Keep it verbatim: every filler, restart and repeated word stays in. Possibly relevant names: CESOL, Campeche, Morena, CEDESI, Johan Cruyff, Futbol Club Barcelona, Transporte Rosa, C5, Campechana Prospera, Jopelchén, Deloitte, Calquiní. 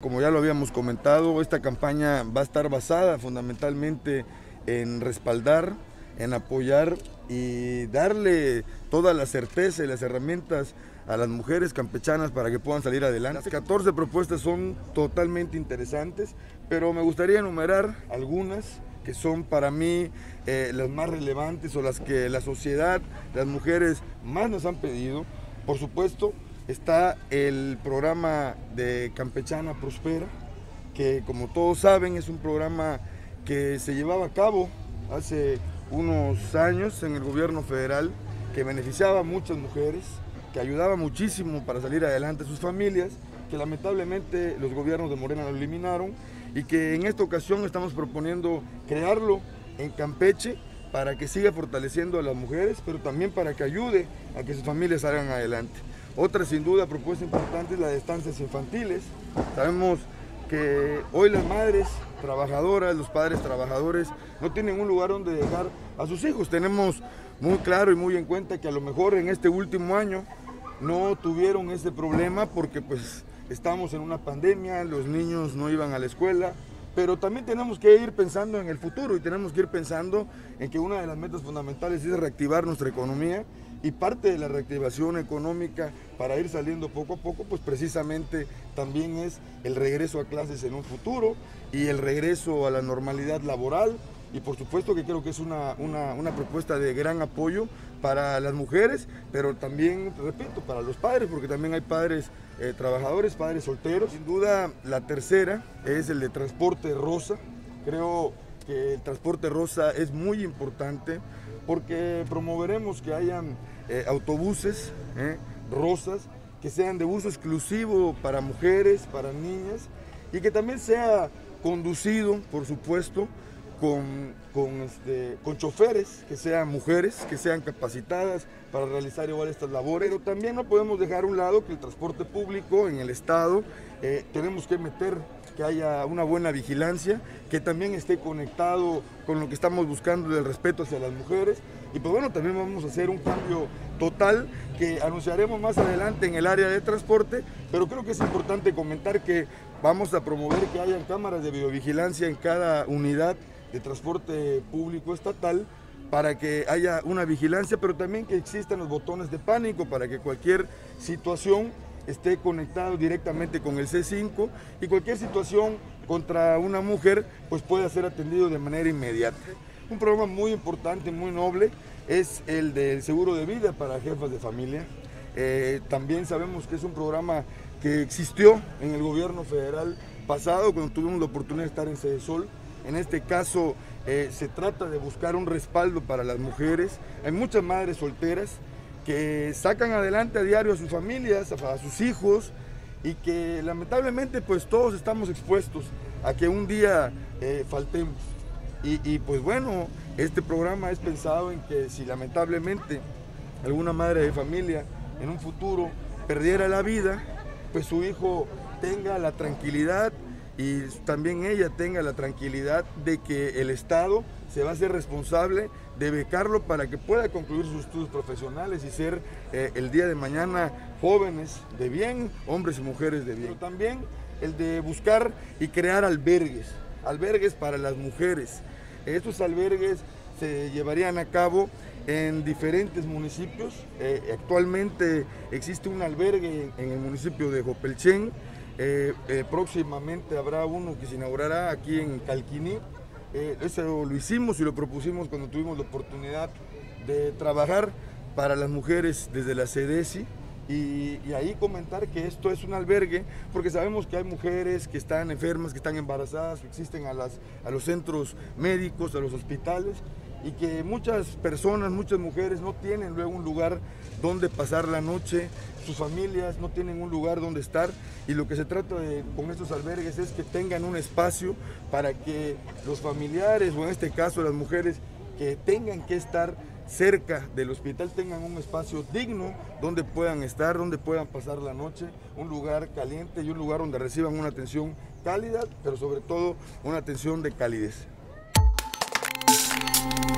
Como ya lo habíamos comentado, esta campaña va a estar basada fundamentalmente en respaldar, en apoyar y darle toda la certeza y las herramientas a las mujeres campechanas para que puedan salir adelante. Las catorce propuestas son totalmente interesantes, pero me gustaría enumerar algunas que son para mí eh, las más relevantes o las que la sociedad, las mujeres más nos han pedido. Por supuesto, está el programa de Campechana Prospera, que como todos saben es un programa que se llevaba a cabo hace unos años en el gobierno federal, que beneficiaba a muchas mujeres, que ayudaba muchísimo para salir adelante a sus familias, que lamentablemente los gobiernos de Morena lo eliminaron y que en esta ocasión estamos proponiendo crearlo en Campeche, para que siga fortaleciendo a las mujeres, pero también para que ayude a que sus familias salgan adelante. Otra, sin duda, propuesta importante es la de estancias infantiles. Sabemos que hoy las madres trabajadoras, los padres trabajadores, no tienen un lugar donde dejar a sus hijos. Tenemos muy claro y muy en cuenta que a lo mejor en este último año no tuvieron ese problema porque pues estamos en una pandemia, los niños no iban a la escuela, pero también tenemos que ir pensando en el futuro y tenemos que ir pensando en que una de las metas fundamentales es reactivar nuestra economía, y parte de la reactivación económica para ir saliendo poco a poco, pues precisamente también es el regreso a clases en un futuro y el regreso a la normalidad laboral. Y por supuesto que creo que es una, una, una propuesta de gran apoyo para las mujeres, pero también, repito, para los padres, porque también hay padres eh, trabajadores, padres solteros. Sin duda, la tercera es el de Transporte Rosa. Creo que el Transporte Rosa es muy importante porque promoveremos que hayan eh, autobuses eh, rosas, que sean de uso exclusivo para mujeres, para niñas, y que también sea conducido, por supuesto, con, con, este, con choferes que sean mujeres, que sean capacitadas para realizar igual estas labores. Pero también no podemos dejar a un lado que el transporte público en el estado eh, tenemos que meter que haya una buena vigilancia, que también esté conectado con lo que estamos buscando del respeto hacia las mujeres. Y pues bueno, también vamos a hacer un cambio total que anunciaremos más adelante en el área de transporte, pero creo que es importante comentar que vamos a promover que hayan cámaras de videovigilancia en cada unidad de transporte público estatal, para que haya una vigilancia, pero también que existan los botones de pánico para que cualquier situación esté conectado directamente con el C cinco y cualquier situación contra una mujer pues pueda ser atendido de manera inmediata. Un programa muy importante, muy noble, es el del seguro de vida para jefas de familia. Eh, también sabemos que es un programa que existió en el gobierno federal pasado, cuando tuvimos la oportunidad de estar en CESOL. En este caso eh, se trata de buscar un respaldo para las mujeres. Hay muchas madres solteras que sacan adelante a diario a sus familias, a, a sus hijos, y que lamentablemente pues todos estamos expuestos a que un día eh, faltemos. Y, y pues bueno, este programa es pensado en que si lamentablemente alguna madre de familia en un futuro perdiera la vida, pues su hijo tenga la tranquilidad y también ella tenga la tranquilidad de que el Estado se va a ser responsable de becarlo para que pueda concluir sus estudios profesionales y ser eh, el día de mañana jóvenes de bien, hombres y mujeres de bien. Pero también el de buscar y crear albergues, albergues para las mujeres. Estos albergues se llevarían a cabo en diferentes municipios. Eh, actualmente existe un albergue en el municipio de Jopelchén. Eh, eh, próximamente habrá uno que se inaugurará aquí en Calquiní. Eh, eso lo hicimos y lo propusimos cuando tuvimos la oportunidad de trabajar para las mujeres desde la CEDESI, y, y ahí comentar que esto es un albergue porque sabemos que hay mujeres que están enfermas, que están embarazadas, que existen a, las, a los centros médicos, a los hospitales, y que muchas personas, muchas mujeres no tienen luego un lugar donde pasar la noche, sus familias no tienen un lugar donde estar, y lo que se trata de, con estos albergues, es que tengan un espacio para que los familiares, o en este caso las mujeres que tengan que estar cerca del hospital, tengan un espacio digno donde puedan estar, donde puedan pasar la noche, un lugar caliente y un lugar donde reciban una atención cálida, pero sobre todo una atención de calidez. We'll be right back.